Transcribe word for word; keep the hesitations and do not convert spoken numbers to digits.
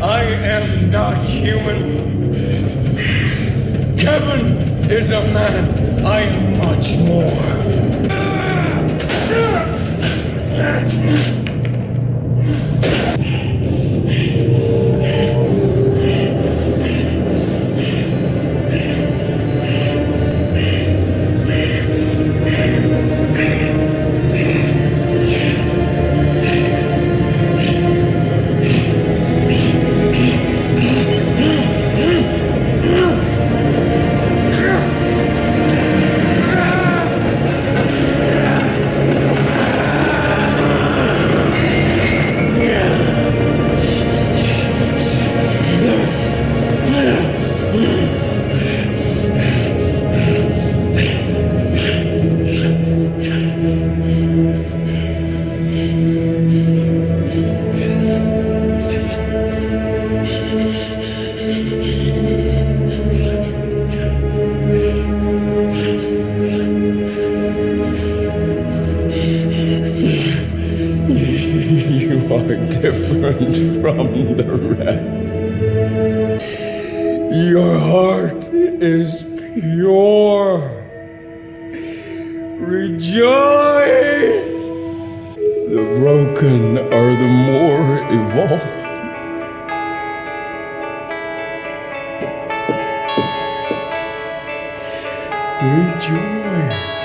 I am not human. Kevin is a man. I am much more. Different from the rest. Your heart is pure. Rejoice! The broken are the more evolved. Rejoice!